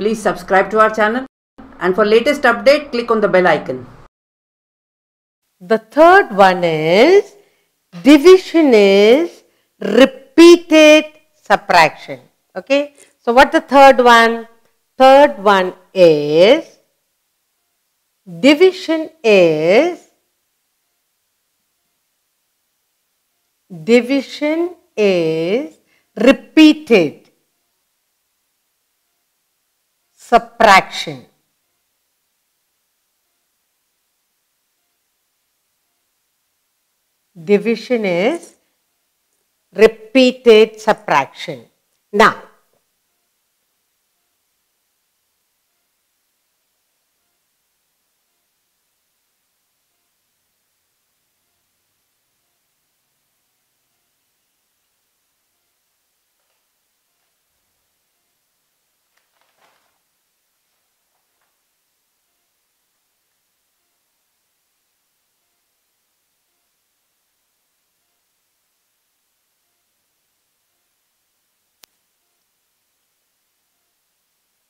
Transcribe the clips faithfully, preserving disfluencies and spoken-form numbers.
Please subscribe to our channel, and for latest update, click on the bell icon. The third one is, division is repeated subtraction. Okay. So what the third one? Third one is, division is, division is repeated subtraction. Division is repeated subtraction. Now,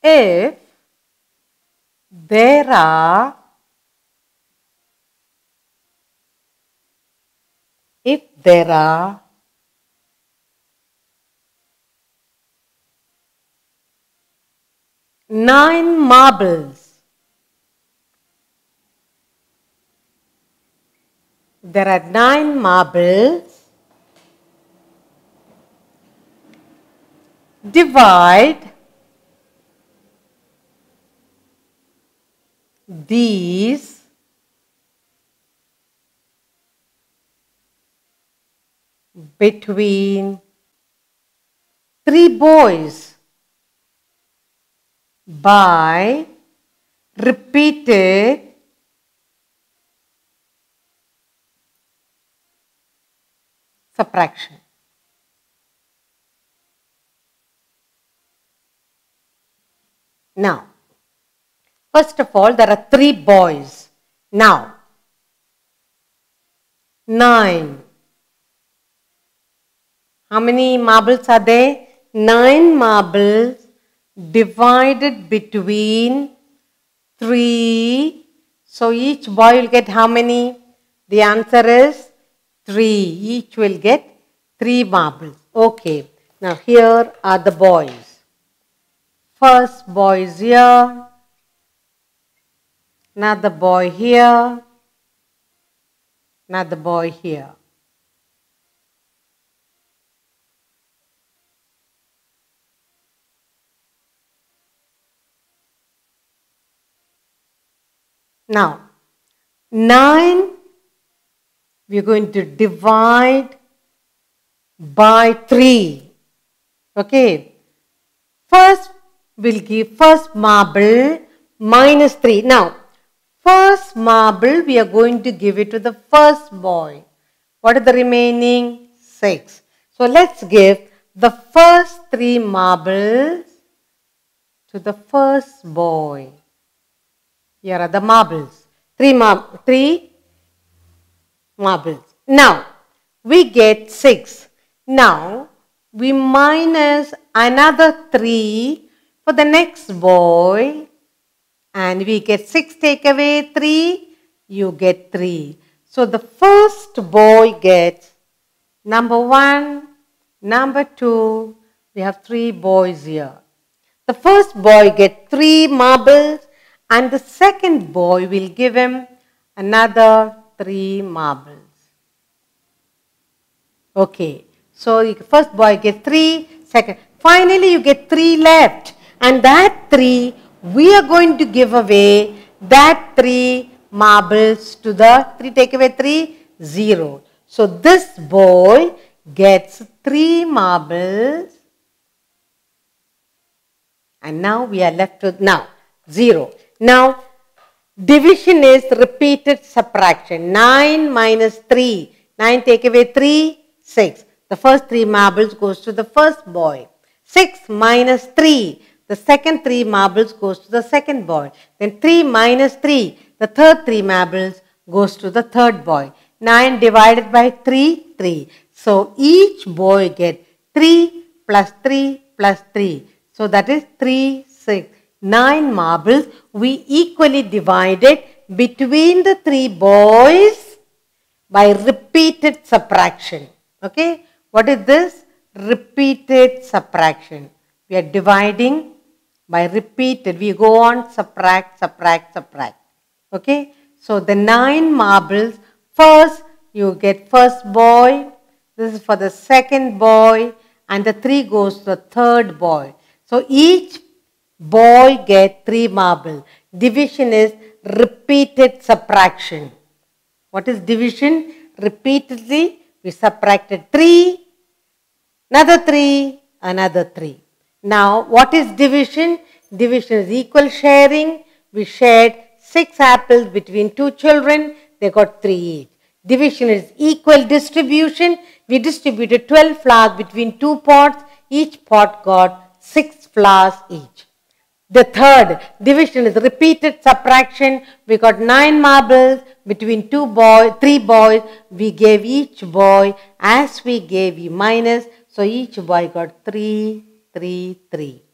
if there are, if there are nine marbles, there are nine marbles, divide these between three boys by repeated subtraction. Now, first of all, there are three boys. Now, nine. How many marbles are there? Nine marbles divided between three. So each boy will get how many? The answer is three. Each will get three marbles. Okay. Now, here are the boys. First boy is here. Another boy here, another boy here. Now, nine, we're going to divide by three. Okay, first we'll give first marble minus three. Now, first marble, we are going to give it to the first boy. What are the remaining? Six. So let's give the first three marbles to the first boy. Here are the marbles. Three, mar three marbles. Now, we get six. Now, we minus another three for the next boy. And we get six, take away three, you get three. So the first boy gets number one, number two, we have three boys here. The first boy gets three marbles and the second boy will give him another three marbles. Okay, so the first boy gets three, second. Finally, you get three left and that three we are going to give away that three marbles to the three, take away three, zero. So this boy gets three marbles and now we are left with now zero. Now division is repeated subtraction. Nine minus three, nine take away three, six. The first three marbles goes to the first boy. Six minus three. The second three marbles goes to the second boy. Then three minus three, the third three marbles goes to the third boy. nine divided by three, three. So each boy gets three plus three plus three. So that is three, six. nine marbles we equally divided between the three boys by repeated subtraction. Okay, what is this? Repeated subtraction. We are dividing by repeated. We go on subtract, subtract, subtract. Okay, so the nine marbles, first you get first boy, this is for the second boy, and the three goes to the third boy. So each boy get three marbles. Division is repeated subtraction. What is division? Repeatedly we subtracted three, another three, another three. Now what is division? Division is equal sharing. We shared six apples between two children, they got three each. Division is equal distribution. We distributed twelve flowers between two pots, each pot got six flowers each. The third division is repeated subtraction. We got nine marbles between two boys, three boys. We gave each boy as we gave E minus. So each boy got three, three, three.